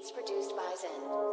Beats produced by Zynn.